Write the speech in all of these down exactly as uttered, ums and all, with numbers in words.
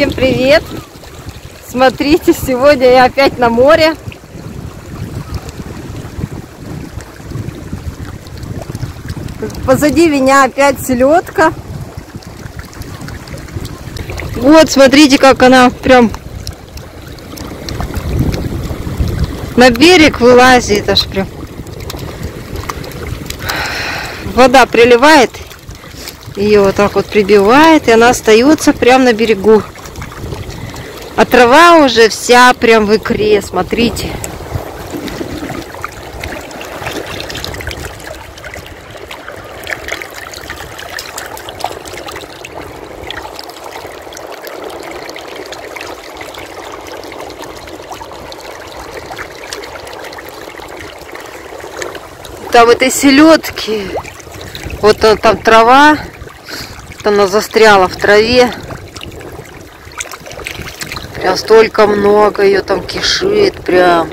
Всем привет! Смотрите, сегодня я опять на море. Позади меня опять селедка. Вот, смотрите, как она прям на берег вылазит аж прям. Вода приливает, ее вот так вот прибивает, и она остается прям на берегу. А трава уже вся прям в икре, смотрите. Там этой селедки, вот там, там трава, вот она застряла в траве. Прям столько много, ее там кишит прям.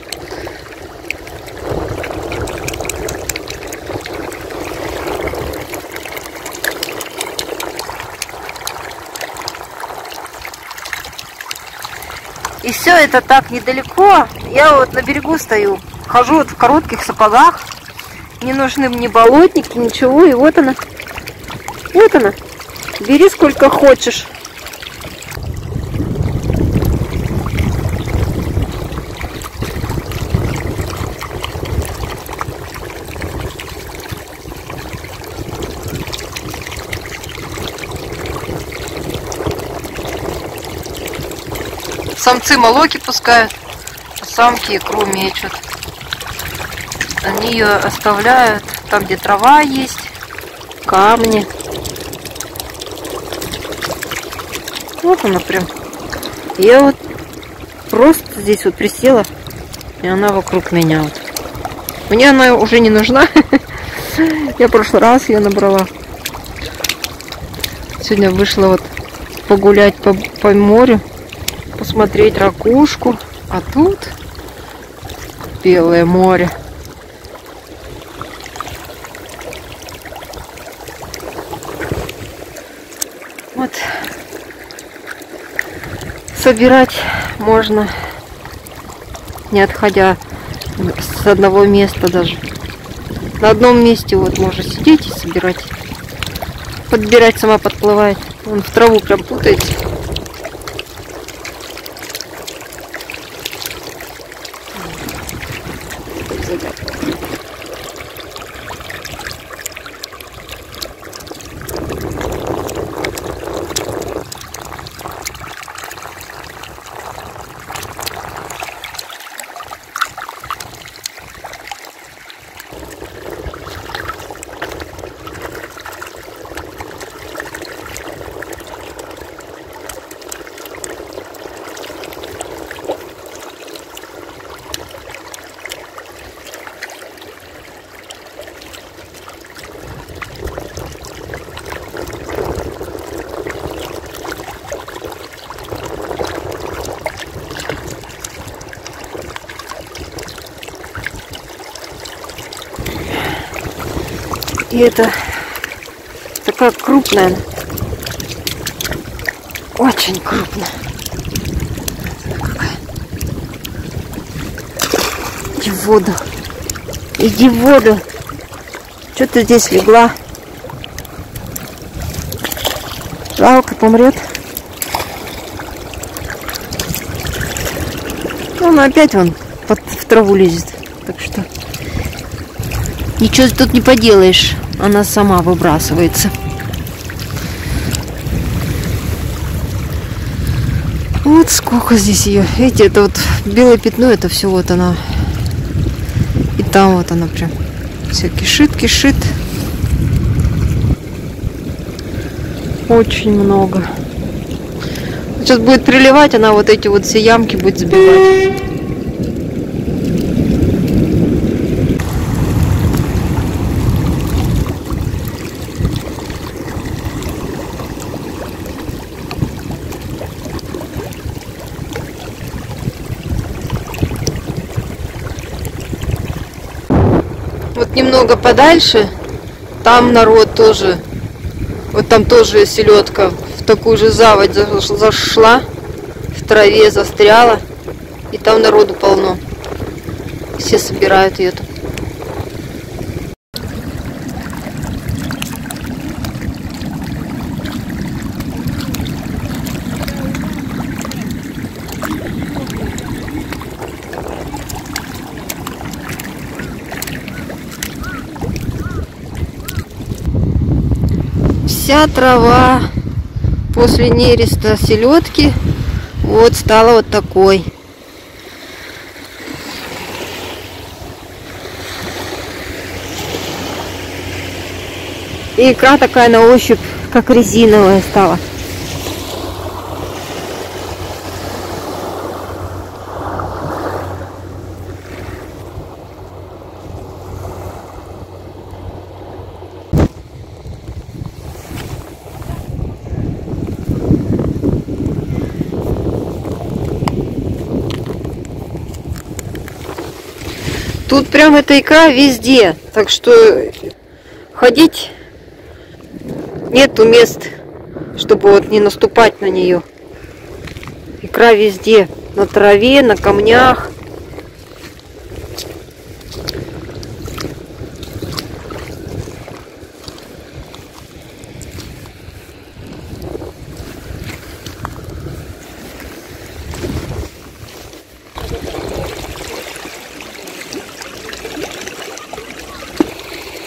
И все это так недалеко. Я вот на берегу стою, хожу вот в коротких сапогах. Не нужны мне болотники, ничего. И вот она. Вот она. Бери сколько хочешь. Самцы молоки пускают, а самки икру мечут. Они ее оставляют там, где трава есть, камни. Вот она прям. Я вот просто здесь вот присела, и она вокруг меня. Вот. Мне она уже не нужна. Я в прошлый раз ее набрала. Сегодня вышла вот погулять по, по морю, посмотреть ракушку. А тут белое море. Вот, собирать можно, не отходя с одного места даже. На одном месте вот можно сидеть и собирать. Подбирать сама подплывает. Вон в траву прям путается. И это такая крупная, очень крупная. Иди в воду, иди в воду. Что ты здесь легла? Жалко, помрет. Он опять вон под, в траву лезет, так что ничего тут не поделаешь. Она сама выбрасывается. Вот сколько здесь ее. Видите, это вот белое пятно, это все вот она. И там вот она прям все кишит, кишит. Очень много. Сейчас будет приливать, она вот эти вот все ямки будет забивать. Немного подальше, там народ тоже, вот там тоже селедка в такую же заводь зашла, в траве застряла, и там народу полно. Все собирают ее тут. Вся трава после нереста селедки вот стала вот такой. И икра такая на ощупь, как резиновая стала. Тут прям эта икра везде, так что ходить нету мест, чтобы вот не наступать на нее. Икра везде, на траве, на камнях.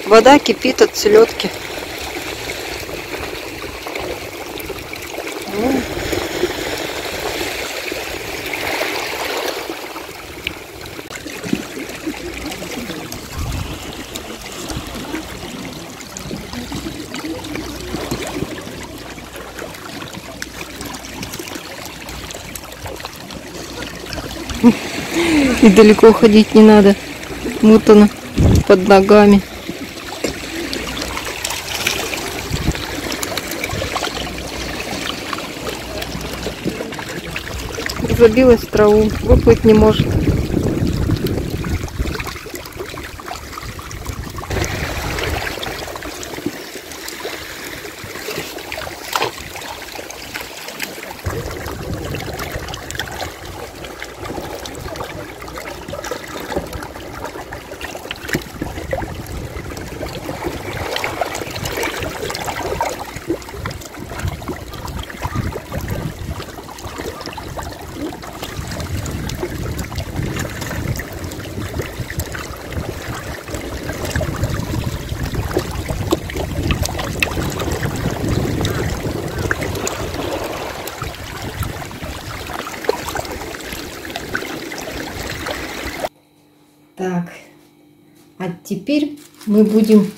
Вода кипит от селедки. И далеко ходить не надо. Вот она под ногами. Забилась в траву, выплыть не может. Так, а теперь мы будем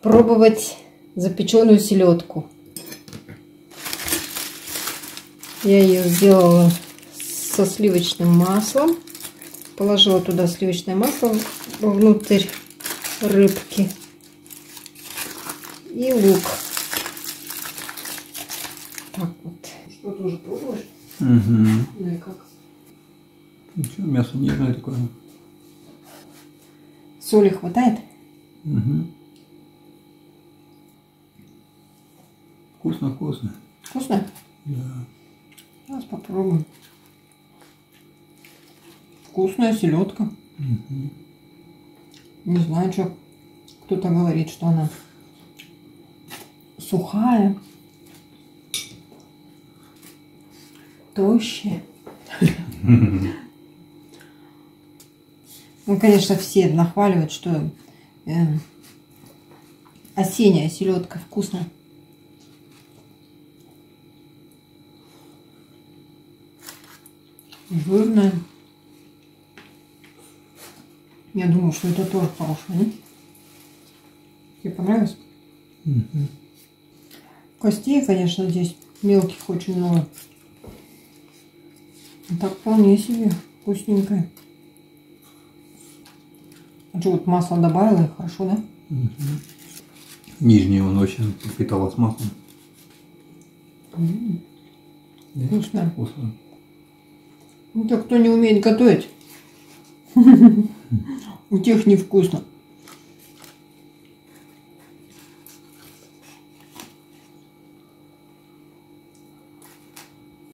пробовать запеченную селедку. Я ее сделала со сливочным маслом. Положила туда сливочное масло внутрь рыбки и лук. Так вот. Что, тоже пробуешь? Угу. Ну и как? Ничего, мясо нежное такое. Соли хватает? Угу. Вкусно, вкусно. Вкусно? Да. Сейчас попробуем. Вкусная селедка. Угу. Не знаю, что кто-то говорит, что она сухая, тощая. Ну, конечно, все нахваливают, что э, осенняя селедка вкусная. Жирная. Я думаю, что это тоже хорошее, не? Тебе понравилось? Mm-hmm. Костей, конечно, здесь мелких очень много. А так вполне себе вкусненькая. Что, вот масло добавила, хорошо, да? Угу. Нижний он очень впитал с маслом. М-м-м. Да? Вкусно. Вкусно. Ну, так кто не умеет готовить, у тех невкусно.